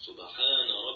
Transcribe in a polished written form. سبحان ربي